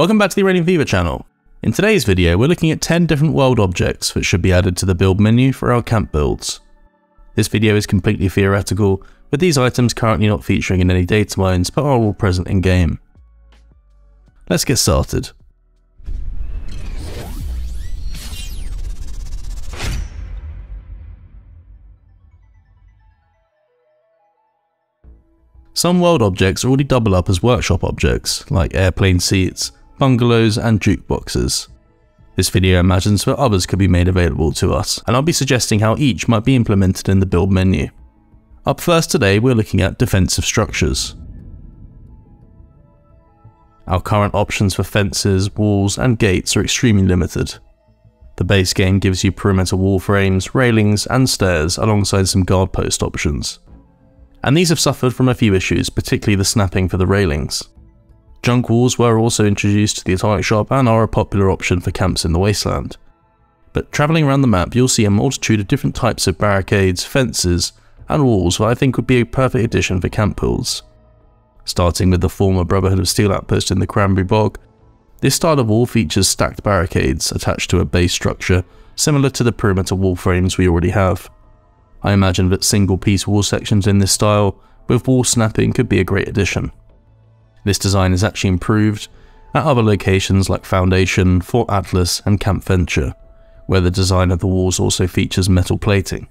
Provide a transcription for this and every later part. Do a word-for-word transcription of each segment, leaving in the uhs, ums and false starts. Welcome back to the Uranium Fever channel. In today's video we're looking at ten different world objects which should be added to the build menu for our camp builds. This video is completely theoretical, with these items currently not featuring in any data mines but are all present in game. Let's get started. Some world objects already double up as workshop objects, like airplane seats, bungalows and jukeboxes. This video imagines that others could be made available to us, and I'll be suggesting how each might be implemented in the build menu. Up first today we're looking at defensive structures. Our current options for fences, walls and gates are extremely limited. The base game gives you perimeter wall frames, railings and stairs alongside some guard post options. And these have suffered from a few issues, particularly the snapping for the railings. Junk walls were also introduced to the Atomic Shop and are a popular option for camps in the wasteland. But travelling around the map you'll see a multitude of different types of barricades, fences and walls that I think would be a perfect addition for camp builds. Starting with the former Brotherhood of Steel outpost in the Cranberry Bog, this style of wall features stacked barricades attached to a base structure similar to the perimeter wall frames we already have. I imagine that single piece wall sections in this style with wall snapping could be a great addition. This design is actually improved at other locations like Foundation, Fort Atlas and Camp Venture, where the design of the walls also features metal plating.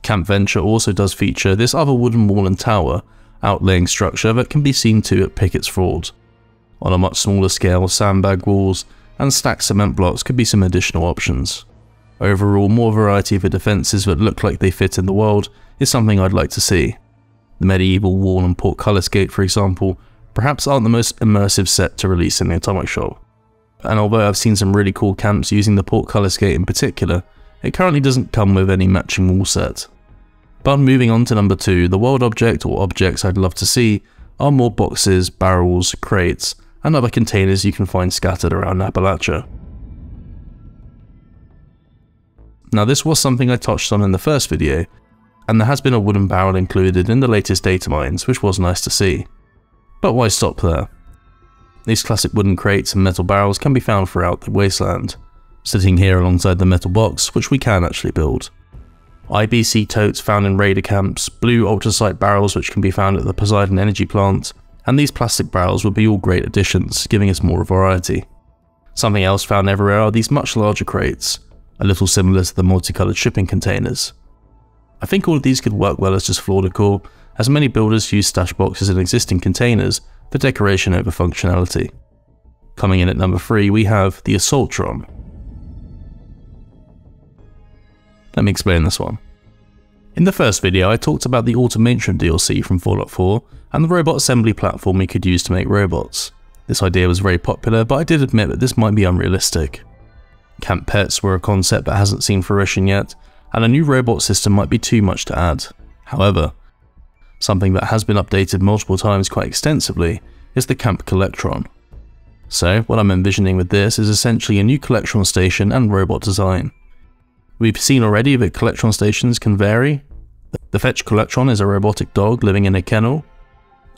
Camp Venture also does feature this other wooden wall and tower outlaying structure that can be seen to at Pickett's Ford. On a much smaller scale, sandbag walls and stacked cement blocks could be some additional options. Overall, more variety for defences that look like they fit in the world is something I'd like to see. The medieval wall and Portcullis Gate, for example, perhaps aren't the most immersive set to release in the Atomic Shop. And although I've seen some really cool camps using the Portcullis Gate in particular, it currently doesn't come with any matching wall set. But moving on to number two, the world object or objects I'd love to see are more boxes, barrels, crates, and other containers you can find scattered around Appalachia. Now this was something I touched on in the first video, and there has been a wooden barrel included in the latest data mines, which was nice to see. But why stop there? These classic wooden crates and metal barrels can be found throughout the wasteland, sitting here alongside the metal box, which we can actually build. I B C totes found in raider camps, blue ultracite barrels which can be found at the Poseidon Energy Plant, and these plastic barrels would be all great additions, giving us more variety. Something else found everywhere are these much larger crates, a little similar to the multicoloured shipping containers. I think all of these could work well as just floor decor, as many builders use stash boxes in existing containers for decoration over functionality. Coming in at number three we have the Assaultron. Let me explain this one. In the first video I talked about the Automatron D L C from Fallout four and the robot assembly platform we could use to make robots. This idea was very popular, but I did admit that this might be unrealistic. Camp pets were a concept that hasn't seen fruition yet, and a new robot system might be too much to add. However, something that has been updated multiple times quite extensively is the Camp Collectron. So what I'm envisioning with this is essentially a new Collectron station and robot design. We've seen already that Collectron stations can vary. The Fetch Collectron is a robotic dog living in a kennel,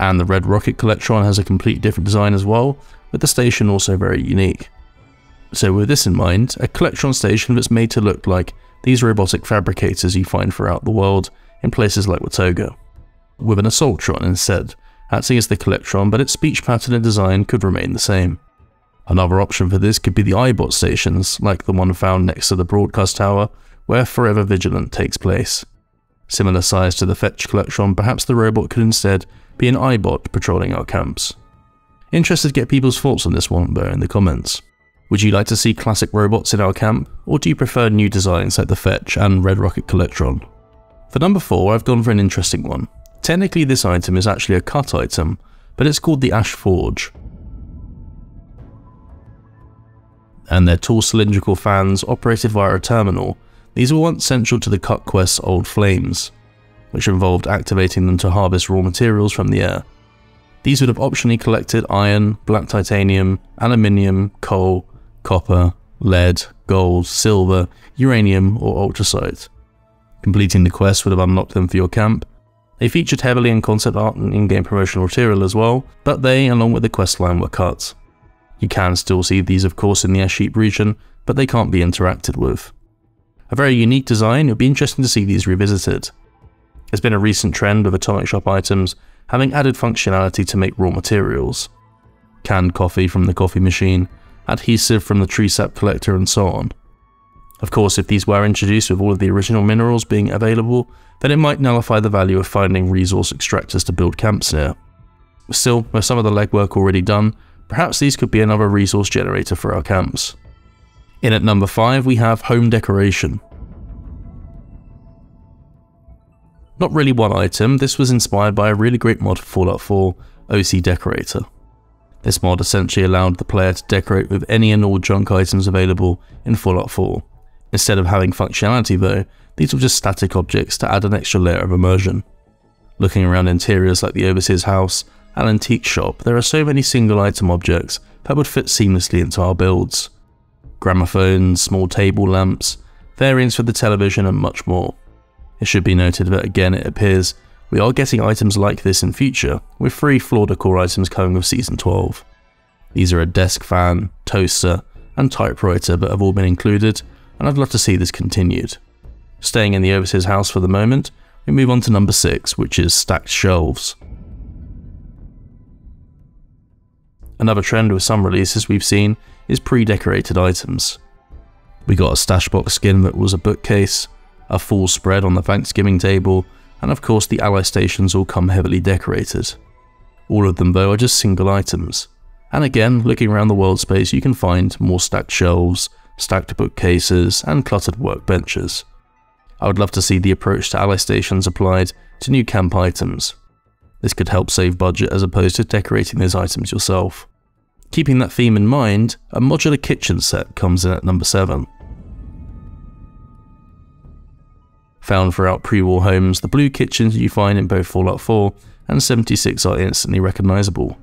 and the Red Rocket Collectron has a completely different design as well, with the station also very unique. So with this in mind, a Collectron station that's made to look like these robotic fabricators you find throughout the world in places like Watoga, with an Assaultron instead, acting as the Collectron, but its speech pattern and design could remain the same. Another option for this could be the iBot stations, like the one found next to the Broadcast Tower, where Forever Vigilant takes place. Similar size to the Fetch Collectron, perhaps the robot could instead be an iBot patrolling our camps. Interested to get people's thoughts on this one though in the comments. Would you like to see classic robots in our camp, or do you prefer new designs like the Fetch and Red Rocket Collectron? For number four I've gone for an interesting one. Technically this item is actually a cut item, but it's called the Ash Forge. And they're tall cylindrical fans operated via a terminal. These were once central to the Cut Quest's Old Flames, which involved activating them to harvest raw materials from the air. These would have optionally collected iron, black titanium, aluminium, coal, copper, lead, gold, silver, uranium or ultracite. Completing the quest would have unlocked them for your camp. They featured heavily in concept art and in-game promotional material as well, but they, along with the questline, were cut. You can still see these of course in the Ash Sheep region, but they can't be interacted with. A very unique design, it'll be interesting to see these revisited. There's been a recent trend with Atomic Shop items having added functionality to make raw materials. Canned coffee from the coffee machine, adhesive from the tree sap collector and so on. Of course, if these were introduced with all of the original minerals being available, then it might nullify the value of finding resource extractors to build camps near. Still, with some of the legwork already done, perhaps these could be another resource generator for our camps. In at number five we have Home Decoration. Not really one item, this was inspired by a really great mod for Fallout four, O C Decorator. This mod essentially allowed the player to decorate with any and all junk items available in Fallout four. Instead of having functionality though, these were just static objects to add an extra layer of immersion. Looking around interiors like the Overseer's House and Antique Shop, there are so many single item objects that would fit seamlessly into our builds. Gramophones, small table lamps, variants for the television and much more. It should be noted that again it appears we are getting items like this in future, with three floor decor items coming with Season twelve. These are a desk fan, toaster and typewriter that have all been included, and I'd love to see this continued. Staying in the Overseer's House for the moment, we move on to number six, which is Stacked Shelves. Another trend with some releases we've seen is pre-decorated items. We got a stash box skin that was a bookcase, a full spread on the Thanksgiving table, and of course the ally stations all come heavily decorated. All of them though are just single items. And again, looking around the world space you can find more stacked shelves, stacked bookcases and cluttered workbenches. I would love to see the approach to ally stations applied to new camp items. This could help save budget as opposed to decorating those items yourself. Keeping that theme in mind, a modular kitchen set comes in at number seven. Found throughout pre-war homes, the blue kitchens you find in both Fallout four and seventy-six are instantly recognisable.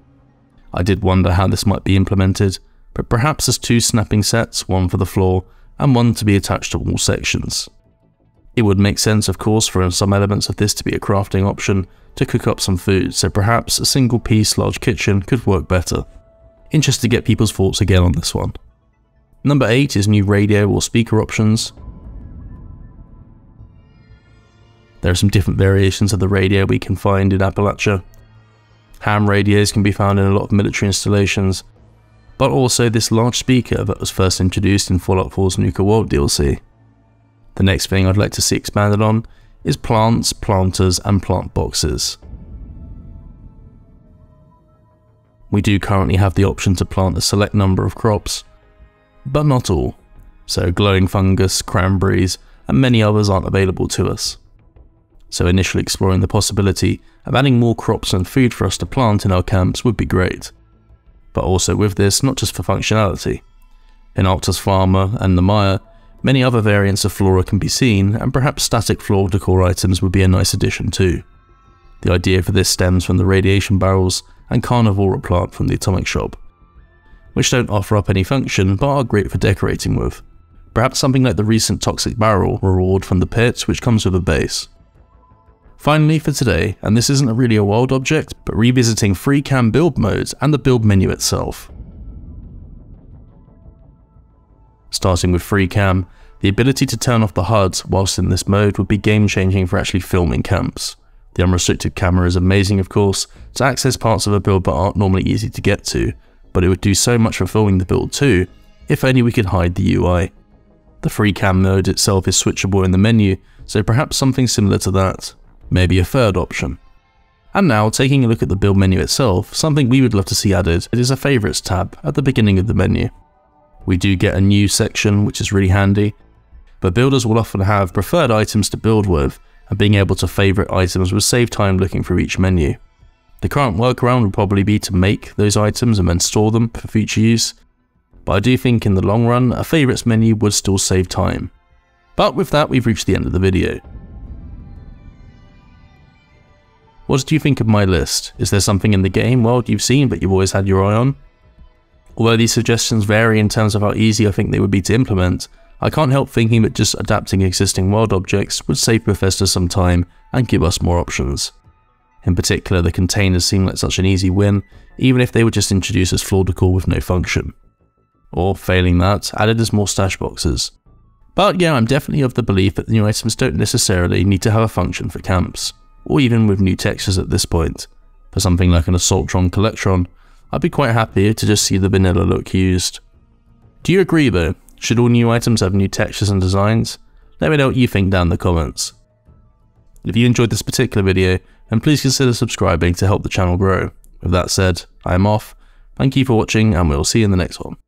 I did wonder how this might be implemented, but perhaps as two snapping sets, one for the floor and one to be attached to all sections. It would make sense of course for some elements of this to be a crafting option to cook up some food, so perhaps a single piece large kitchen could work better. Interested to get people's thoughts again on this one. Number eight is new radio or speaker options. There are some different variations of the radio we can find in Appalachia. Ham radios can be found in a lot of military installations, but also this large speaker that was first introduced in Fallout four's Nuka World D L C. The next thing I'd like to see expanded on is plants, planters and plant boxes. We do currently have the option to plant a select number of crops, but not all, so glowing fungus, cranberries and many others aren't available to us. So initially exploring the possibility of adding more crops and food for us to plant in our camps would be great. But also with this, not just for functionality. In Arctus Pharma and the Mire, many other variants of flora can be seen, and perhaps static floor decor items would be a nice addition too. The idea for this stems from the radiation barrels and carnivora plant from the Atomic Shop, which don't offer up any function but are great for decorating with. Perhaps something like the recent toxic barrel reward from the pit, which comes with a base. Finally for today, and this isn't really a wild object, but revisiting free cam build modes and the build menu itself. Starting with free cam, the ability to turn off the H U D whilst in this mode would be game changing for actually filming camps. The unrestricted camera is amazing of course, to access parts of a build that aren't normally easy to get to, but it would do so much for filming the build too, if only we could hide the U I. The free cam mode itself is switchable in the menu, so perhaps something similar to that. Maybe a third option. And now taking a look at the build menu itself, something we would love to see added is a favourites tab at the beginning of the menu. We do get a new section which is really handy, but builders will often have preferred items to build with, and being able to favourite items would save time looking through each menu. The current workaround would probably be to make those items and then store them for future use, but I do think in the long run a favourites menu would still save time. But with that we've reached the end of the video. What do you think of my list? Is there something in the game world you've seen but you've always had your eye on? Although these suggestions vary in terms of how easy I think they would be to implement, I can't help thinking that just adapting existing world objects would save Bethesda some time and give us more options. In particular, the containers seem like such an easy win, even if they were just introduced as floor decor with no function. Or, failing that, added as more stash boxes. But yeah, I'm definitely of the belief that the new items don't necessarily need to have a function for camps, or even with new textures at this point. For something like an Assaultron Collectron, I'd be quite happy to just see the vanilla look used. Do you agree though? Should all new items have new textures and designs? Let me know what you think down in the comments. If you enjoyed this particular video, then please consider subscribing to help the channel grow. With that said, I am off, thank you for watching, and we'll see you in the next one.